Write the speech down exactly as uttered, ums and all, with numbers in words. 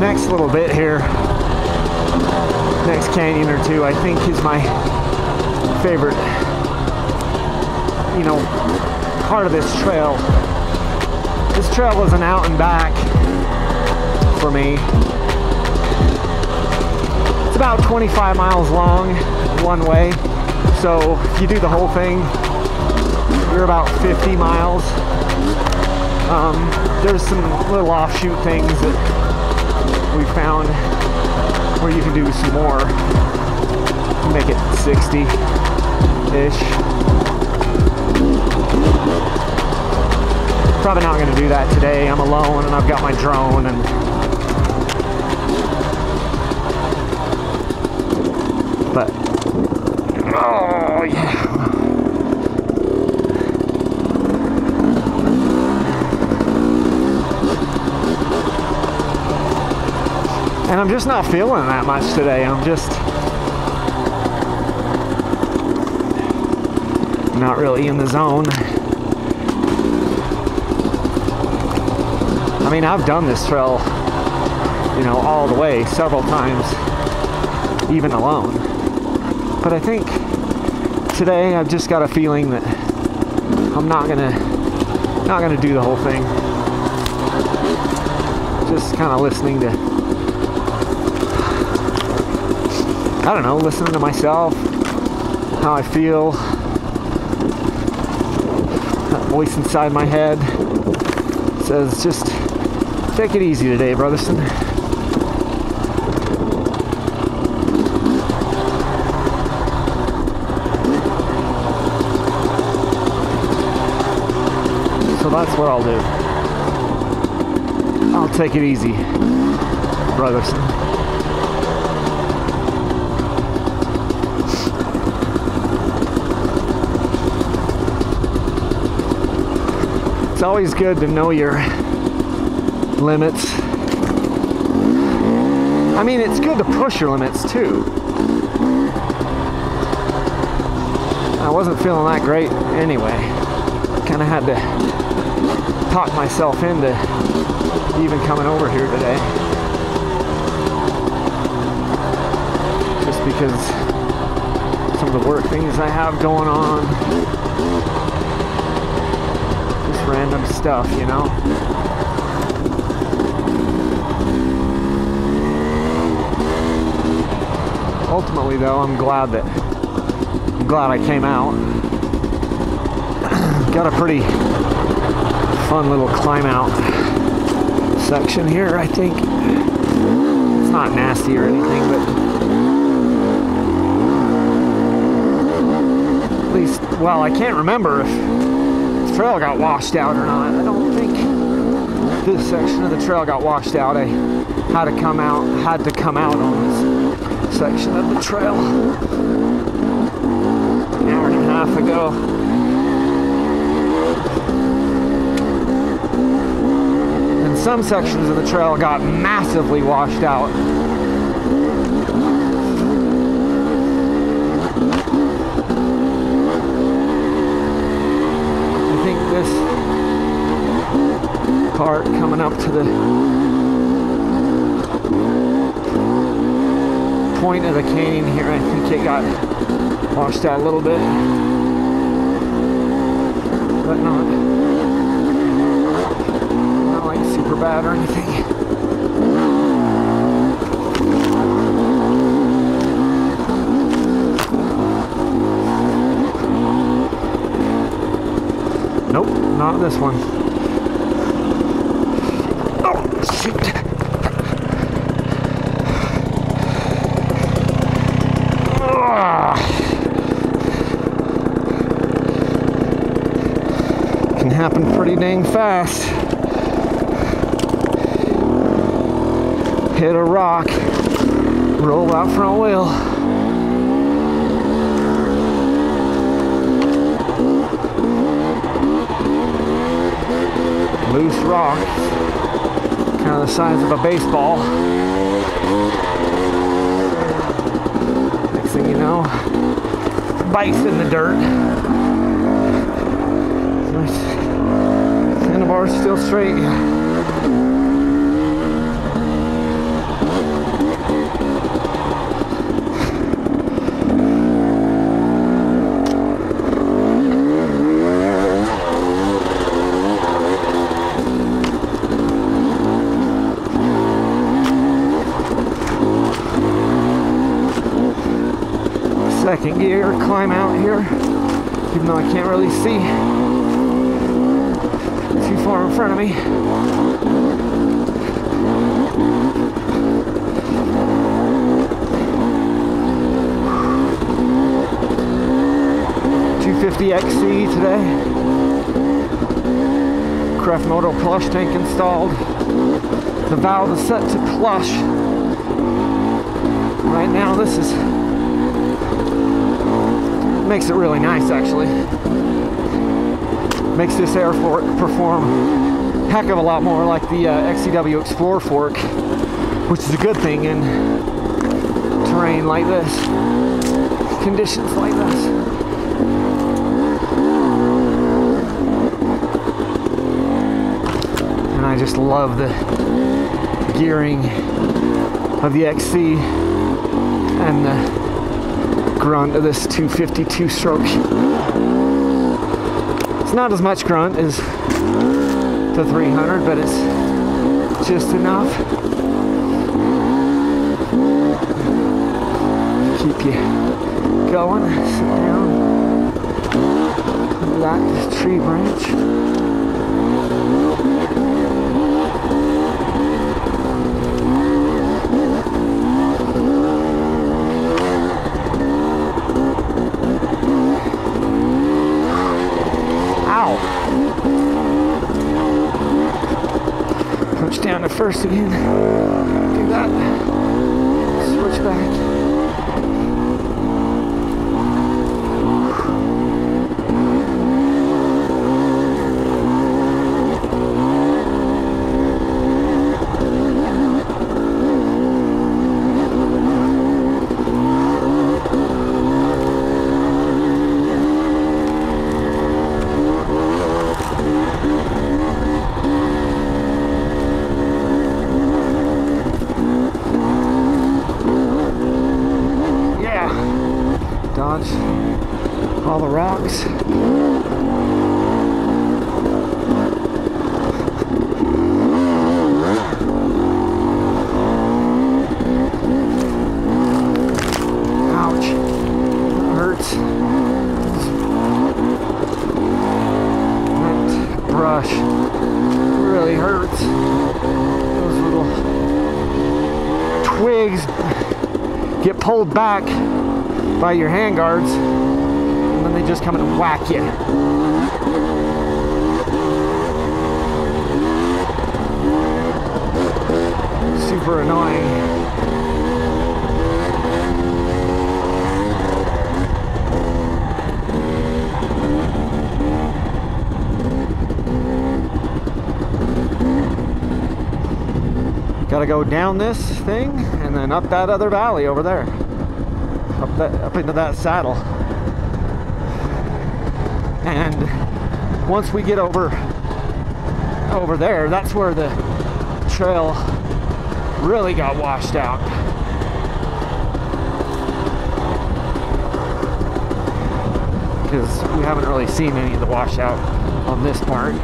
next little bit here, next canyon or two, I think is my favorite, you know, part of this trail. This trail is an out and back for me. It's about twenty-five miles long one way, so if you do the whole thing, you're about fifty miles. Um, there's some little offshoot things that we found where you can do some more, make it sixty-ish. Probably not gonna do that today. I'm alone and I've got my drone, and but oh yeah. And I'm just not feeling that much today. I'm just not really in the zone. I mean, I've done this trail, you know, all the way several times, even alone. But I think today I've just got a feeling that I'm not gonna, not gonna do the whole thing. Just kind of listening to, I don't know, listening to myself, how I feel, that voice inside my head says, just take it easy today, Brotherson. So that's what I'll do. I'll take it easy, Brotherson. It's always good to know your limits. I mean, it's good to push your limits too. I wasn't feeling that great anyway. Kind of had to talk myself into even coming over here today. Just because some of the work things I have going on. Random stuff, you know. Ultimately though, I'm glad that I'm glad I came out. Got a pretty fun little climb out section here, I think. It's not nasty or anything, but at least, well, I can't remember if trail got washed out or not. I don't think this section of the trail got washed out. I had to come out, had to come out on this section of the trail an hour and a half ago. And some sections of the trail got massively washed out. Part coming up to the point of the canyon here, I think it got washed out a little bit, but not, not like super bad or anything. Nope, not this one. Can happen pretty dang fast. Hit a rock, roll out front wheel. Loose rock, kind of the size of a baseball. Next thing you know, bites in the dirt. Handlebars still straight. second gear climb out here, even though I can't really see too far in front of me. two fifty X C today. Craft Moto plush tank installed. The valve is set to plush. Right now this is makes it really nice, actually. Makes this air fork perform a heck of a lot more like the uh, X C W Explore fork, which is a good thing in terrain like this, conditions like this. And I just love the gearing of the X C and the grunt of this two fifty-two stroke. It's not as much grunt as the three hundred, but it's just enough to keep you going. Sit down, lock this tree branch. Down to first again. Do that. Switch back. All the rocks. Ouch. That hurts. That brush really hurts. Those little twigs get pulled back by your hand guards, and then they just come in and whack you. Super annoying. Gotta go down this thing and then up that other valley over there. Up, that, up into that saddle, and once we get over over there, that's where the trail really got washed out. Because we haven't really seen any of the washout on this part.